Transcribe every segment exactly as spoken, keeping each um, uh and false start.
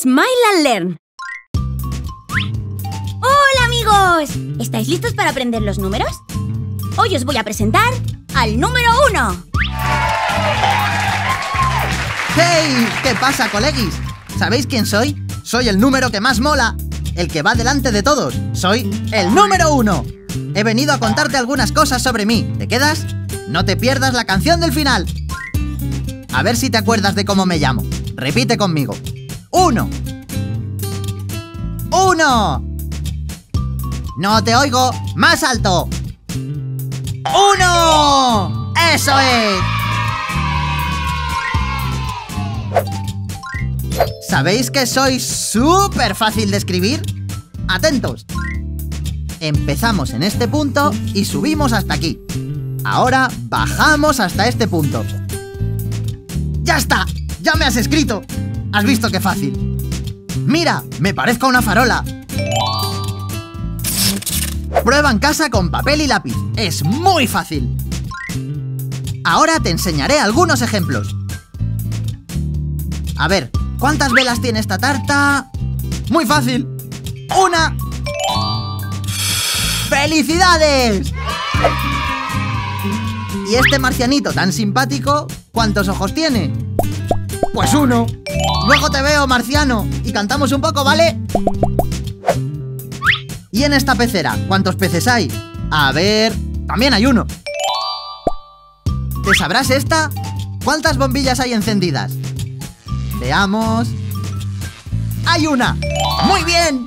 Smile and Learn. ¡Hola, amigos! ¿Estáis listos para aprender los números? Hoy os voy a presentar al número uno. ¡Hey! ¿Qué pasa, colegis? ¿Sabéis quién soy? Soy el número que más mola, el que va delante de todos. Soy el número uno. He venido a contarte algunas cosas sobre mí. ¿Te quedas? No te pierdas la canción del final. A ver si te acuerdas de cómo me llamo. Repite conmigo. Uno. Uno. No te oigo. Más alto. Uno. ¡Eso es! ¿Sabéis que soy súper fácil de escribir? Atentos. Empezamos en este punto y subimos hasta aquí. Ahora bajamos hasta este punto. ¡Ya está! ¡Ya me has escrito! ¿Has visto qué fácil? ¡Mira! ¡Me parezco a una farola! Prueba en casa con papel y lápiz. ¡Es muy fácil! Ahora te enseñaré algunos ejemplos. A ver, ¿cuántas velas tiene esta tarta? ¡Muy fácil! ¡Una! ¡Felicidades! ¿Y este marcianito tan simpático, cuántos ojos tiene? Pues uno. Luego te veo, marciano, y cantamos un poco, ¿vale? Y en esta pecera, ¿cuántos peces hay? A ver, también hay uno. ¿Te sabrás esta? ¿Cuántas bombillas hay encendidas? Veamos. ¡Hay una! ¡Muy bien!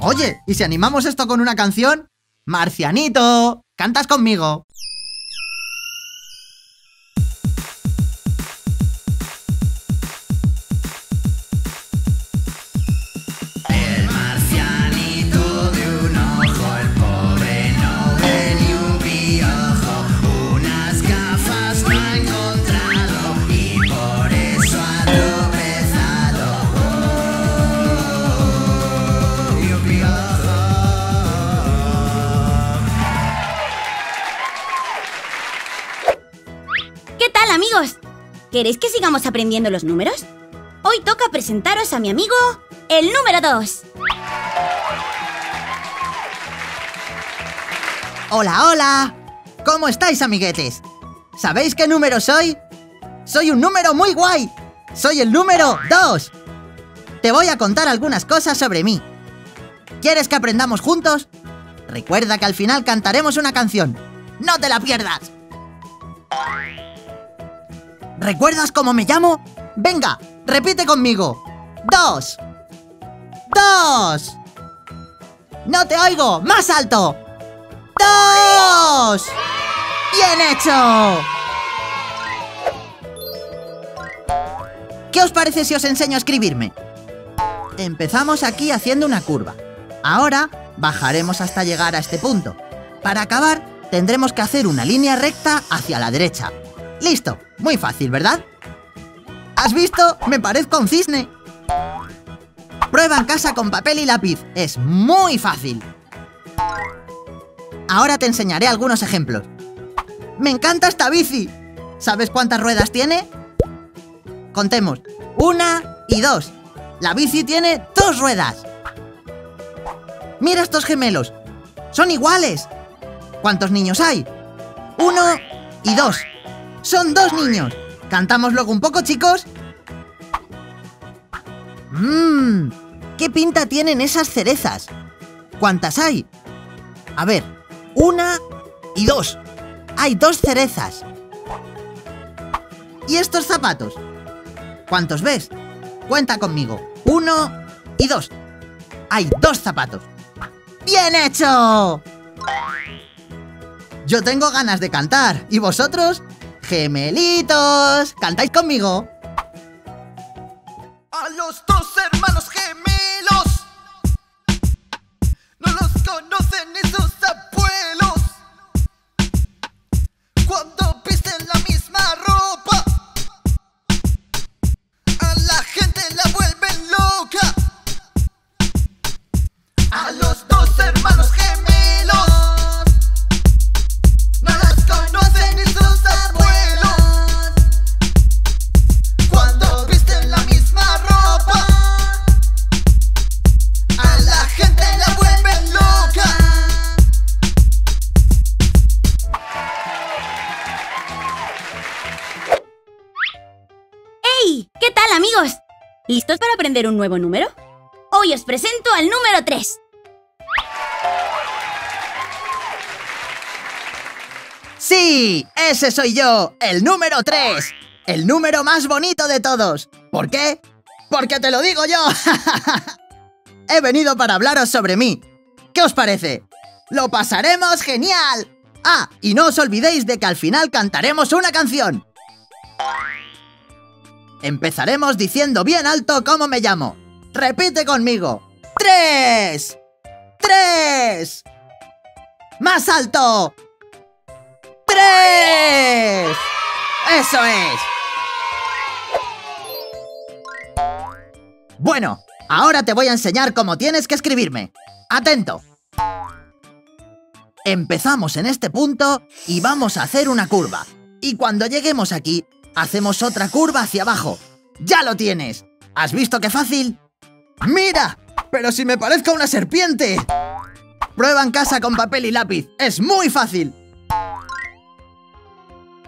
Oye, ¿y si animamos esto con una canción? Marcianito, ¿cantas conmigo? Amigos, ¿queréis que sigamos aprendiendo los números? Hoy toca presentaros a mi amigo, el número dos. ¡Hola, hola! ¿Cómo estáis, amiguetes? ¿Sabéis qué número soy? ¡Soy un número muy guay! ¡Soy el número dos! Te voy a contar algunas cosas sobre mí. ¿Quieres que aprendamos juntos? Recuerda que al final cantaremos una canción. ¡No te la pierdas! ¿Recuerdas cómo me llamo? Venga, repite conmigo. Dos. Dos. No te oigo. Más alto. Dos. Bien hecho. ¿Qué os parece si os enseño a escribirme? Empezamos aquí haciendo una curva. Ahora bajaremos hasta llegar a este punto. Para acabar, tendremos que hacer una línea recta hacia la derecha. ¡Listo! Muy fácil, ¿verdad? ¿Has visto? Me parezco a un cisne. Prueba en casa con papel y lápiz. Es muy fácil. Ahora te enseñaré algunos ejemplos. ¡Me encanta esta bici! ¿Sabes cuántas ruedas tiene? Contemos. Una y dos. La bici tiene dos ruedas. Mira estos gemelos. ¡Son iguales! ¿Cuántos niños hay? Uno y dos. ¡Son dos niños! ¿Cantamos luego un poco, chicos? ¡Mmm! ¿Qué pinta tienen esas cerezas? ¿Cuántas hay? A ver, una y dos. Hay dos cerezas. ¿Y estos zapatos? ¿Cuántos ves? Cuenta conmigo. Uno y dos. Hay dos zapatos. ¡Bien hecho! Yo tengo ganas de cantar. ¿Y vosotros? ¡Gemelitos! ¿Cantáis conmigo? A los dos hermanos gemelos no los conocen esos abuelos. Cuando visten la misma ropa a la gente la vuelven loca. A los dos hermanos gemelos no los conocen esos abuelos. Cuando visten la misma ropa ¡Yay! ¿Qué tal, amigos? ¿Listos para aprender un nuevo número? Hoy os presento al número tres. ¡Sí! ¡Ese soy yo! ¡El número tres! ¡El número más bonito de todos! ¿Por qué? ¡Porque te lo digo yo! He venido para hablaros sobre mí. ¿Qué os parece? ¡Lo pasaremos genial! Ah, y no os olvidéis de que al final cantaremos una canción. Empezaremos diciendo bien alto cómo me llamo. Repite conmigo. ¡Tres! ¡Tres! ¡Más alto! ¡Tres! ¡Eso es! Bueno, ahora te voy a enseñar cómo tienes que escribirme. ¡Atento! Empezamos en este punto y vamos a hacer una curva. Y cuando lleguemos aquí, hacemos otra curva hacia abajo. ¡Ya lo tienes! ¿Has visto qué fácil? ¡Mira! ¡Pero si me parezco a una serpiente! Prueba en casa con papel y lápiz. ¡Es muy fácil!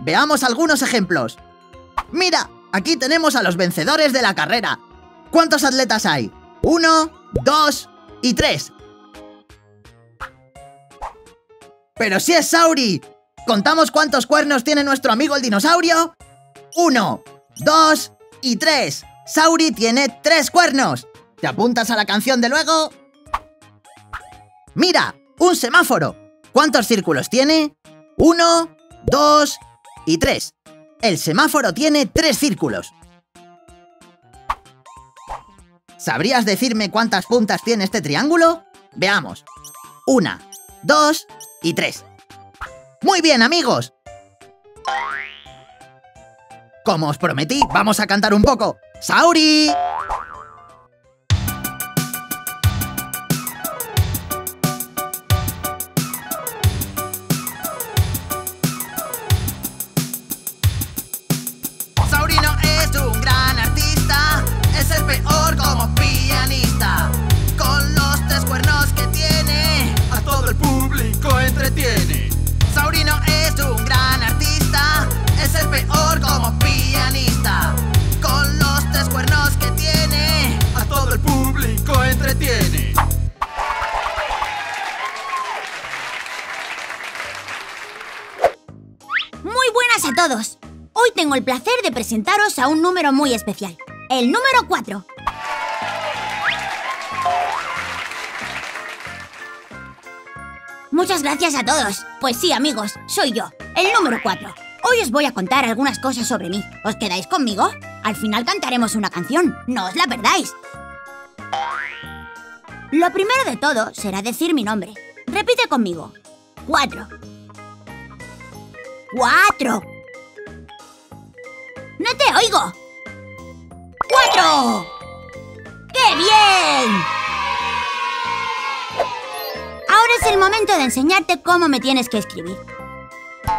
Veamos algunos ejemplos. ¡Mira! Aquí tenemos a los vencedores de la carrera. ¿Cuántos atletas hay? Uno, dos y tres. ¡Pero si es Sauri! ¿Contamos cuántos cuernos tiene nuestro amigo el dinosaurio? Uno, dos y tres. Sauri tiene tres cuernos. ¿Te apuntas a la canción de luego? ¡Mira! ¡Un semáforo! ¿Cuántos círculos tiene? Uno, dos y tres. El semáforo tiene tres círculos. ¿Sabrías decirme cuántas puntas tiene este triángulo? Veamos. Una, dos y tres. ¡Muy bien, amigos! Como os prometí, vamos a cantar un poco. ¡Sauri! Saurino es un gran artista, es el peor como pianista. Con los tres cuernos que tiene, a todo el público entretiene. Saurino es un gran artista, es el peor como pianista. Con los tres cuernos que tiene, a todo el público entretiene. Muy buenas a todos. Hoy tengo el placer de presentaros a un número muy especial. El número cuatro. Muchas gracias a todos. Pues sí, amigos, soy yo, el número cuatro. Hoy os voy a contar algunas cosas sobre mí. ¿Os quedáis conmigo? Al final cantaremos una canción, no os la perdáis. Lo primero de todo será decir mi nombre. Repite conmigo. Cuatro. Cuatro. ¡No te oigo! ¡Cuatro! ¡Qué bien! Ahora es el momento de enseñarte cómo me tienes que escribir.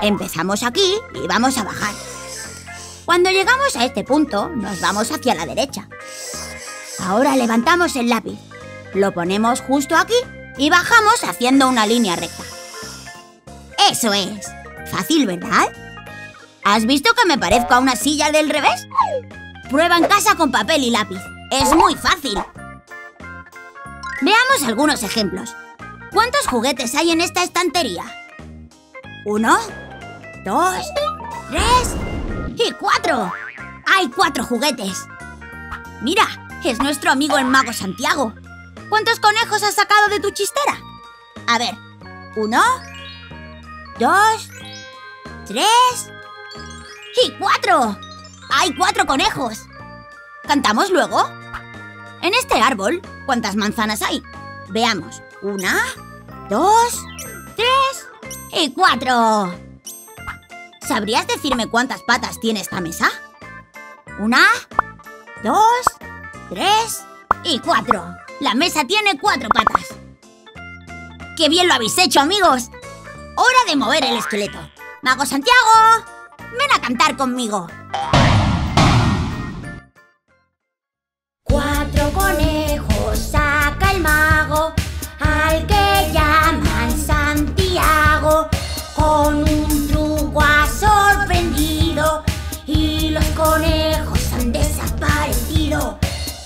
Empezamos aquí y vamos a bajar. Cuando llegamos a este punto, nos vamos hacia la derecha. Ahora levantamos el lápiz, lo ponemos justo aquí y bajamos haciendo una línea recta. ¡Eso es! Fácil, ¿verdad? ¿Has visto que me parezco a una silla del revés? Prueba en casa con papel y lápiz. ¡Es muy fácil! Veamos algunos ejemplos. ¿Cuántos juguetes hay en esta estantería? Uno, dos, tres y cuatro. ¡Hay cuatro juguetes! Mira, es nuestro amigo el mago Santiago. ¿Cuántos conejos has sacado de tu chistera? A ver, uno, dos, tres y cuatro. ¡Hay cuatro conejos! ¿Cantamos luego? En este árbol, ¿cuántas manzanas hay? Veamos. Una, dos, tres y cuatro. ¿Sabrías decirme cuántas patas tiene esta mesa? Una, dos, tres y cuatro. La mesa tiene cuatro patas. ¡Qué bien lo habéis hecho, amigos! Hora de mover el esqueleto. ¡Mago Santiago! ¡Ven a cantar conmigo! Cuatro conejos saca el mago, al que llaman Santiago, con un truco ha sorprendido y los conejos han desaparecido. partido.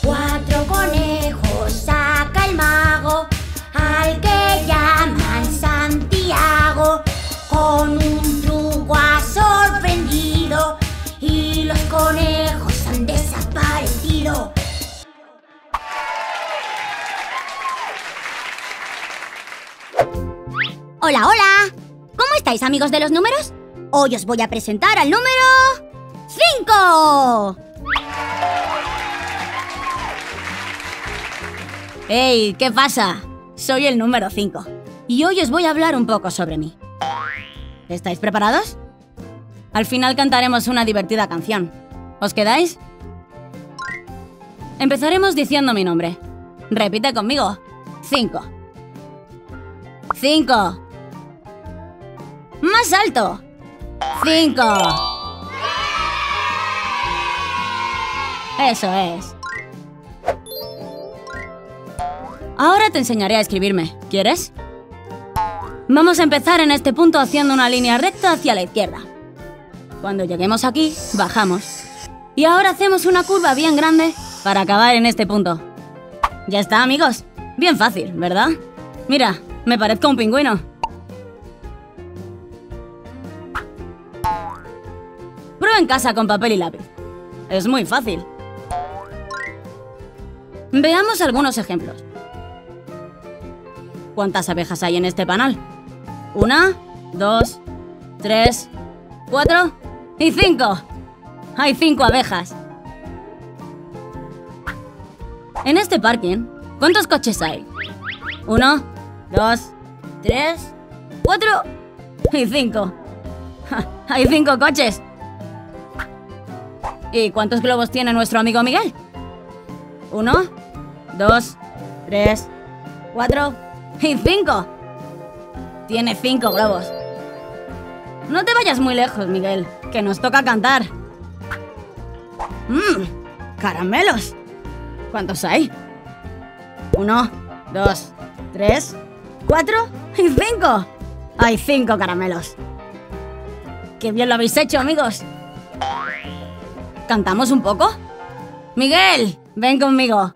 Cuatro conejos saca el mago, al que llaman Santiago. Con un truco ha sorprendido y los conejos han desaparecido. ¡Hola, hola! ¿Cómo estáis, amigos de los números? Hoy os voy a presentar al número... ¡cinco! ¡Hey! ¿Qué pasa? Soy el número cinco. Y hoy os voy a hablar un poco sobre mí. ¿Estáis preparados? Al final cantaremos una divertida canción. ¿Os quedáis? Empezaremos diciendo mi nombre. Repite conmigo. cinco. cinco. ¡Más alto! ¡Cinco! Eso es. Ahora te enseñaré a escribirme. ¿Quieres? Vamos a empezar en este punto haciendo una línea recta hacia la izquierda. Cuando lleguemos aquí, bajamos. Y ahora hacemos una curva bien grande para acabar en este punto. Ya está, amigos. Bien fácil, ¿verdad? Mira, me parezco a un pingüino. En casa con papel y lápiz. Es muy fácil. Veamos algunos ejemplos. ¿Cuántas abejas hay en este panal? Una, dos, tres, cuatro y cinco. Hay cinco abejas. En este parking, ¿cuántos coches hay? Uno, dos, tres, cuatro y cinco. Hay cinco coches. ¿Y cuántos globos tiene nuestro amigo Miguel? Uno, dos, tres, cuatro y cinco. Tiene cinco globos. No te vayas muy lejos, Miguel, que nos toca cantar. ¡Mmm! ¡Caramelos! ¿Cuántos hay? Uno, dos, tres, cuatro y cinco. Hay cinco caramelos. ¡Qué bien lo habéis hecho, amigos! ¿Cantamos un poco? ¡Miguel! ¡Ven conmigo!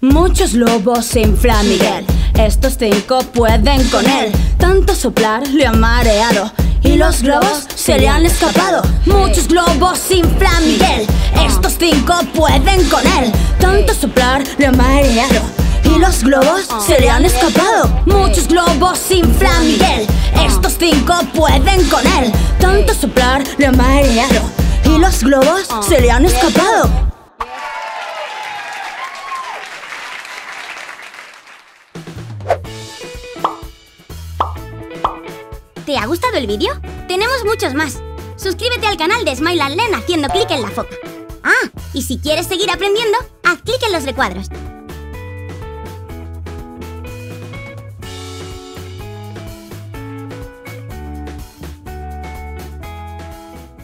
Muchos lobos infla Miguel. Estos cinco pueden con él. Tanto soplar le ha mareado y los globos se le han escapado. Muchos globos infla Miguel. Estos cinco pueden con él. Tanto soplar le ha mareado y los globos se le han escapado. Muchos globos infla Miguel. Estos cinco pueden con él. Tanto soplar le ha mareado y los globos se le han escapado. ¿Te ha gustado el vídeo? Tenemos muchos más. Suscríbete al canal de Smile and Learn haciendo clic en la foca. Ah, y si quieres seguir aprendiendo, haz clic en los recuadros.